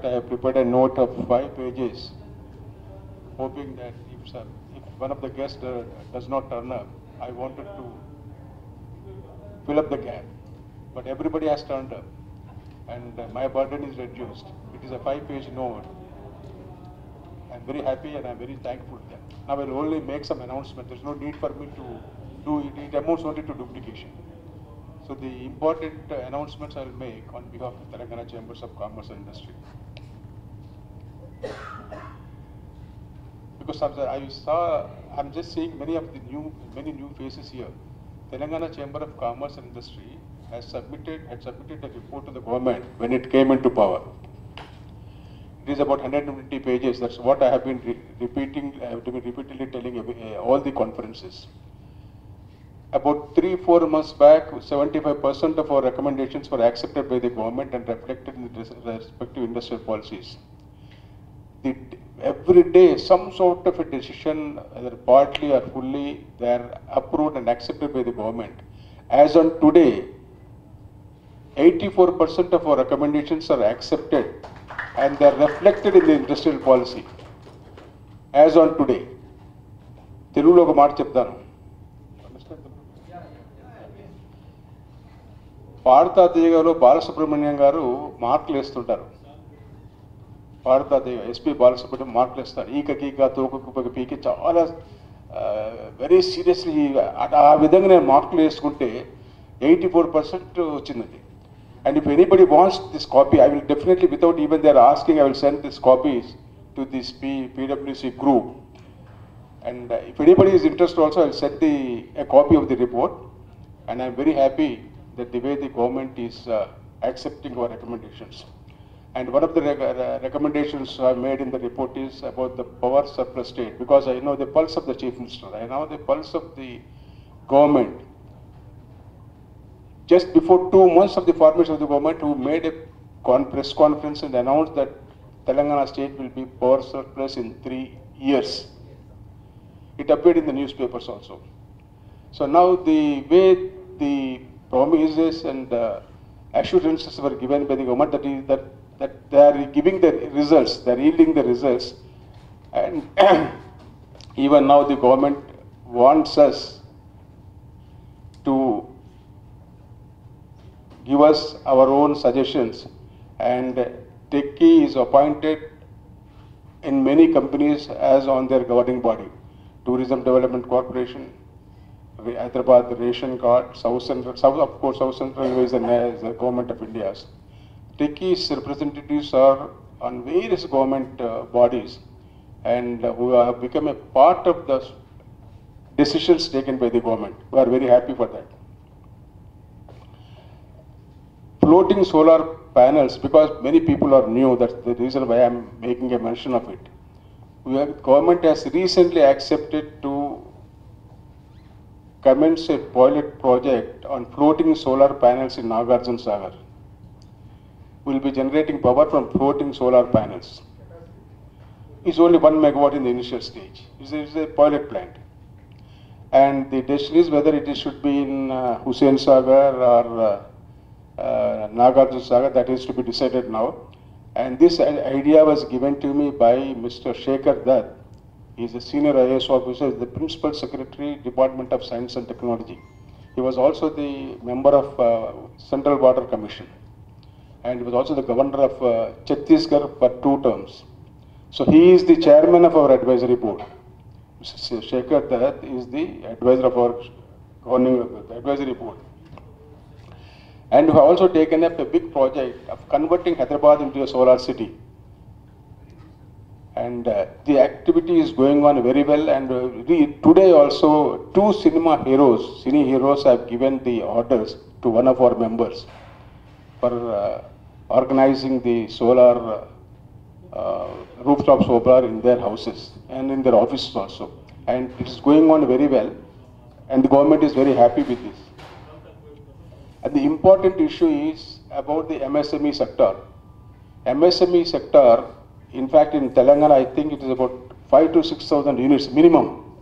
fact, I have prepared a note of 5 pages, hoping that if one of the guests does not turn up, I wanted to fill up the gap. But everybody has turned up, and my burden is reduced. It is a 5-page note. I'm very happy and I'm very thankful to them. Now I will only make some announcement. There's no need for me to do it. It amounts only to duplication. So the important announcements I will make on behalf of the Telangana Chambers of Commerce and Industry. Because I'm just seeing many new faces here. Telangana Chamber of Commerce and Industry had submitted a report to the government when it came into power. It is about 120 pages. That's what I have been repeating. I have been repeatedly telling all the conferences. About 3-4 months back, 75% of our recommendations were accepted by the government and reflected in the respective industrial policies. Every day, some sort of a decision, either partly or fully, they are approved and accepted by the government. As on today, 84% of our recommendations are accepted and they are reflected in the industrial policy. As on today, Telugulo oka maat cheptanu. Bharatadeva garu Balasubramanian garu marklu vestuntaru. Bharatadeva SP Balasubramanian marklu vestaru. Eekakika tokuku paka peeki chaala very seriously aa vidhanga nenu marklu vestunte 84% vachindandi. And if anybody wants this copy, I will definitely, without even their asking, I will send these copies to this PwC group. And if anybody is interested also, I will send a copy of the report. And I am very happy that the way the government is accepting our recommendations. And one of the recommendations I made in the report is about the power surplus state, because I know the pulse of the Chief Minister, I know the pulse of the government. Just before 2 months of the formation of the government, who made a press conference and announced that Telangana state will be power surplus in 3 years. It appeared in the newspapers also. So now the way the promises and assurances were given by the government that they are giving the results, they are yielding the results. And even now the government wants us to give us our own suggestions, and TECCI is appointed in many companies as on their governing body. Tourism Development Corporation, Hyderabad Ration Card, South Central Railway is the Government of India's. TECCI's representatives are on various government bodies, and who have become a part of the decisions taken by the government. We are very happy for that. Floating solar panels, because many people are new, that's the reason why I'm making a mention of it. Government has recently accepted to commence a pilot project on floating solar panels in Nagarjuna Sagar. We'll be generating power from floating solar panels. It's only 1 megawatt in the initial stage. It's a pilot plant. And the decision is whether it should be in Hussein Sagar or Nagarjuna Sagar, that is to be decided now. And this idea was given to me by Mr. Shekhar Dutt. He is a senior IAS officer, the Principal Secretary, Department of Science and Technology. He was also the member of Central Water Commission, and he was also the governor of Chhattisgarh for 2 terms. So he is the chairman of our advisory board. Mr. Shekhar Dutt is the advisor of our advisory board. And we have also taken up a big project of converting Hyderabad into a solar city. And the activity is going on very well. And today also, 2 cine heroes have given the orders to one of our members for organizing the solar, rooftop solar in their houses and in their offices also. And it is going on very well. And the government is very happy with this. And the important issue is about the MSME sector. MSME sector, in fact, in Telangana, I think it is about 5,000 to 6,000 units minimum.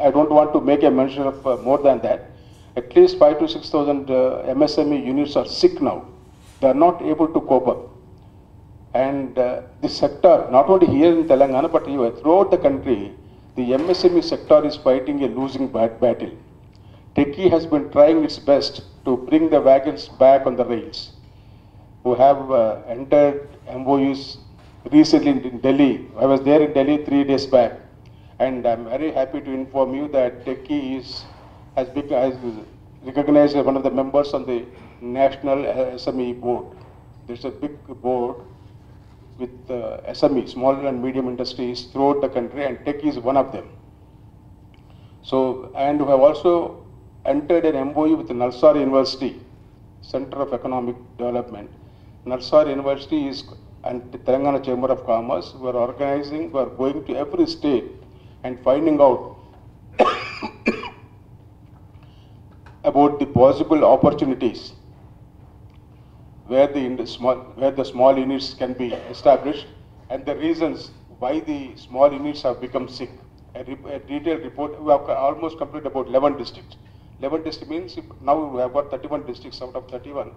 I don't want to make a mention of more than that. At least 5,000 to 6,000 MSME units are sick now. They are not able to cope up. And the sector, not only here in Telangana, but throughout the country, the MSME sector is fighting a losing battle. TECCI has been trying its best to bring the wagons back on the rails. We have entered MOUs recently in Delhi. I was there in Delhi 3 days back, and I'm very happy to inform you that TECCI has recognized as one of the members on the National SME Board. There's a big board with SME, small and medium industries throughout the country, and TECCI is one of them. So, and we have also entered an MOU with the Nalsar University, Center of Economic Development. Nalsar University is, and the Telangana Chamber of Commerce, we are organizing, we are going to every state and finding out about the possible opportunities where the small units can be established, and the reasons why the small units have become sick. A detailed report, we have almost completed about 11 districts. 11 districts means now we have got 31 districts out of 31.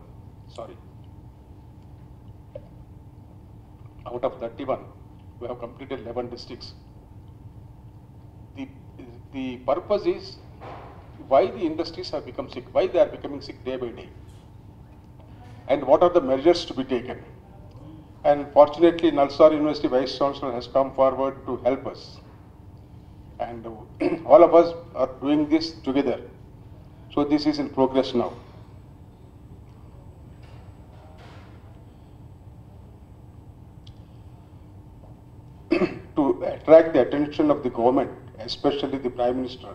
Sorry. Out of 31, we have completed 11 districts. The purpose is why the industries have become sick, why they are becoming sick day by day, and what are the measures to be taken. And fortunately, Nalsar University Vice Chancellor has come forward to help us. And all of us are doing this together. So this is in progress now. To attract the attention of the government, especially the Prime Minister,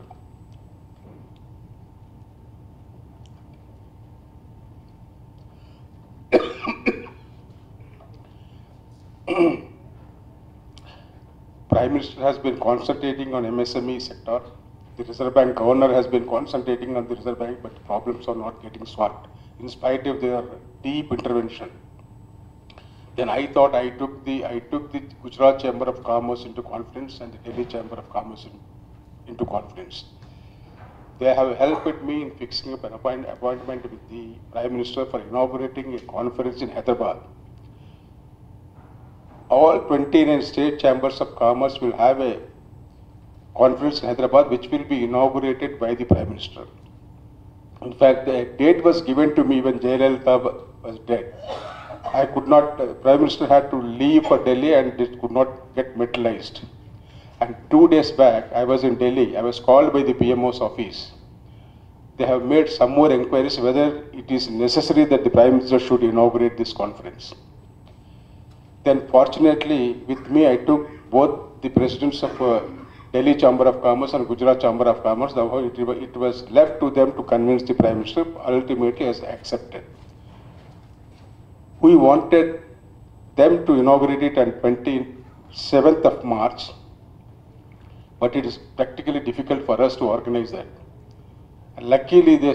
Prime Minister has been concentrating on MSME sector. The Reserve Bank Governor has been concentrating on the Reserve Bank, but problems are not getting solved in spite of their deep intervention. Then I thought I took the Gujarat Chamber of Commerce into confidence and the Delhi Chamber of Commerce into confidence. They have helped me in fixing up an appointment with the Prime Minister for inaugurating a conference in Hyderabad. All 29 state chambers of commerce will have a conference in Hyderabad, which will be inaugurated by the Prime Minister. In fact, the date was given to me when Jayalalitha was dead. I could not, Prime Minister had to leave for Delhi and it could not get materialized. And 2 days back, I was in Delhi. I was called by the PMO's office. They have made some more inquiries whether it is necessary that the Prime Minister should inaugurate this conference. Then fortunately, with me, I took both the presidents of Delhi Chamber of Commerce and Gujarat Chamber of Commerce. It was left to them to convince the Prime Minister, ultimately has accepted. We wanted them to inaugurate it on 27th of March, but it is practically difficult for us to organize that. And luckily, they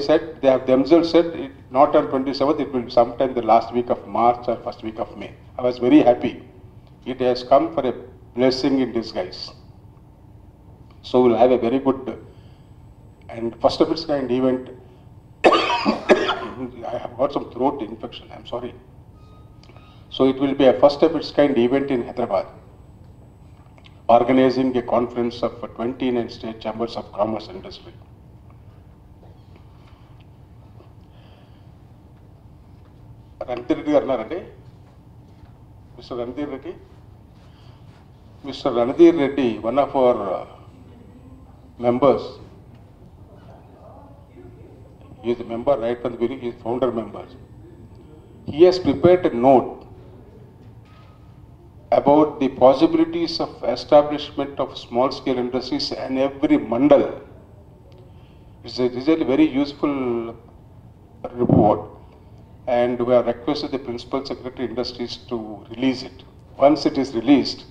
have themselves said it, not on 27th, it will be sometime the last week of March or first week of May. I was very happy. It has come for a blessing in disguise. So we'll have a very good and first of its kind event. I have got some throat infection, I'm sorry. So it will be a first of its kind event in Hyderabad, organizing a conference of 29 state chambers of commerce and industry. Mr. Ranadir Reddy, one of our members, he is a member right from the beginning, he is founder member. He has prepared a note about the possibilities of establishment of small scale industries in every mandal. It is a very useful report, and we have requested the Principal Secretary Industries to release it. Once it is released,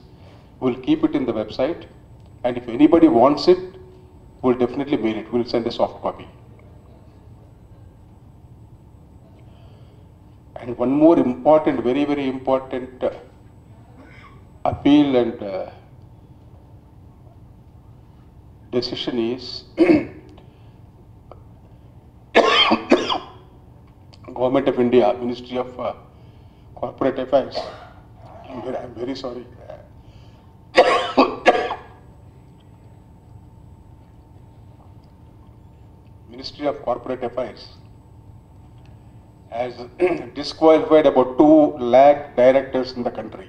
we will keep it in the website, and if anybody wants it, we will definitely mail it. We will send a soft copy. And one more important, very, very important appeal and decision is Government of India, Ministry of Corporate Affairs I'm very sorry. Ministry of Corporate Affairs has disqualified about 2 lakh directors in the country,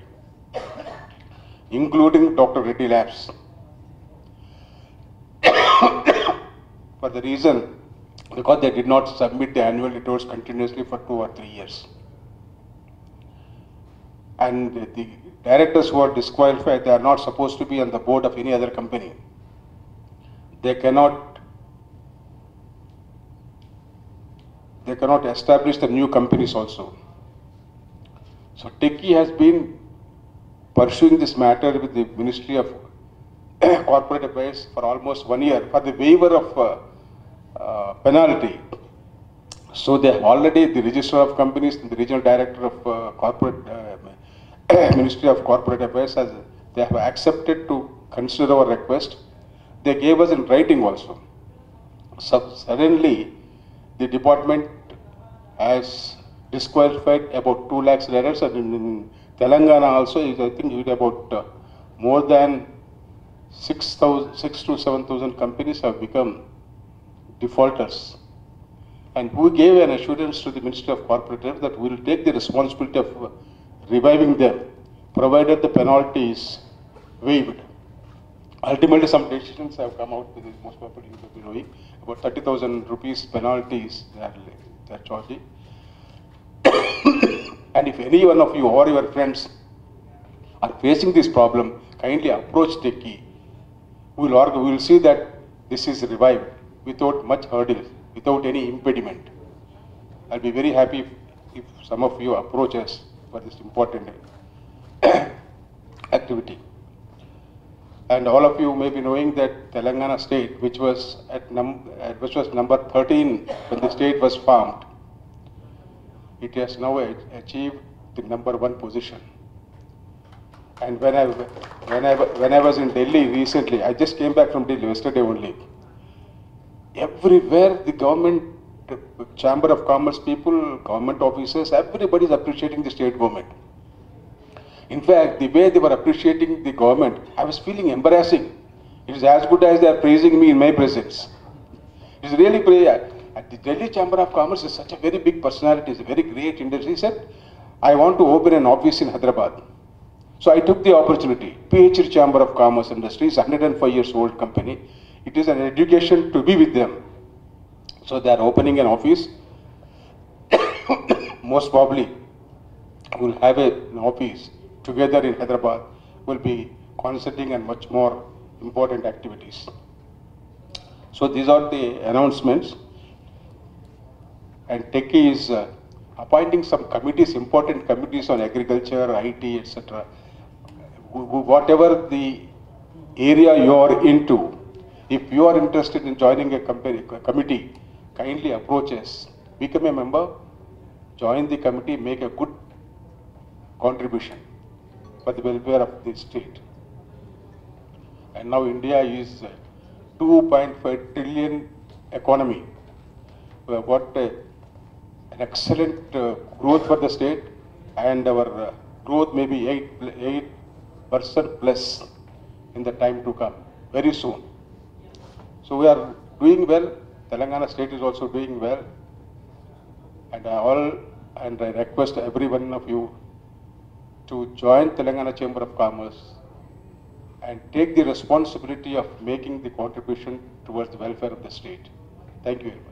including Dr. Reddy Labs, for the reason because they did not submit the annual reports continuously for 2 or 3 years. And the directors who are disqualified, they are not supposed to be on the board of any other company. They cannot establish the new companies also. So TECCI has been pursuing this matter with the Ministry of Corporate Affairs for almost 1 year for the waiver of penalty. So they have already, the Registrar of Companies, the Regional Director of Ministry of Corporate Affairs, they have accepted to consider our request. They gave us in writing also. So suddenly, the department has disqualified about 2 lakhs letters, and in Telangana also, I think it about more than 6,000 to 7,000 companies have become defaulters. And who gave an assurance to the Ministry of Corporate Affairs that we will take the responsibility of reviving them, provided the penalty is waived. Ultimately, some decisions have come out with this, most probably you will be knowing, about 30,000 rupees penalties they are charging. And if any one of you or your friends are facing this problem, kindly approach TECCI. We will see that this is revived without much hurdles, without any impediment. I'll be very happy if some of you approach us for this important activity. And all of you may be knowing that Telangana state, which was number 13 when the state was formed, it has now achieved the number 1 position. And when I was in Delhi recently, I just came back from Delhi yesterday only. Everywhere the government, the Chamber of Commerce people, government officers, everybody is appreciating the state government. In fact, the way they were appreciating the government, I was feeling embarrassing. It is as good as they are praising me in my presence. It is really prayer. At the Delhi Chamber of Commerce is such a very big personality, it's a very great industry. He said, I want to open an office in Hyderabad. So I took the opportunity. PhD Chamber of Commerce and Industry is 105 years old company. It is an education to be with them. So they are opening an office. Most probably will have an office together in Hyderabad. Will be concerting and much more important activities. So these are the announcements. And TECCI is appointing some committees, important committees on agriculture, IT, etc. Whatever the area you are into, if you are interested in joining a committee, kindly approach us, become a member, join the committee, make a good contribution for the welfare of the state. And now India is a 2.5 trillion economy. We have got an excellent growth for the state, and our growth may be 8% plus in the time to come, very soon. So we are doing well. Telangana state is also doing well, and I request every one of you to join Telangana Chamber of Commerce and take the responsibility of making the contribution towards the welfare of the state. Thank you very much.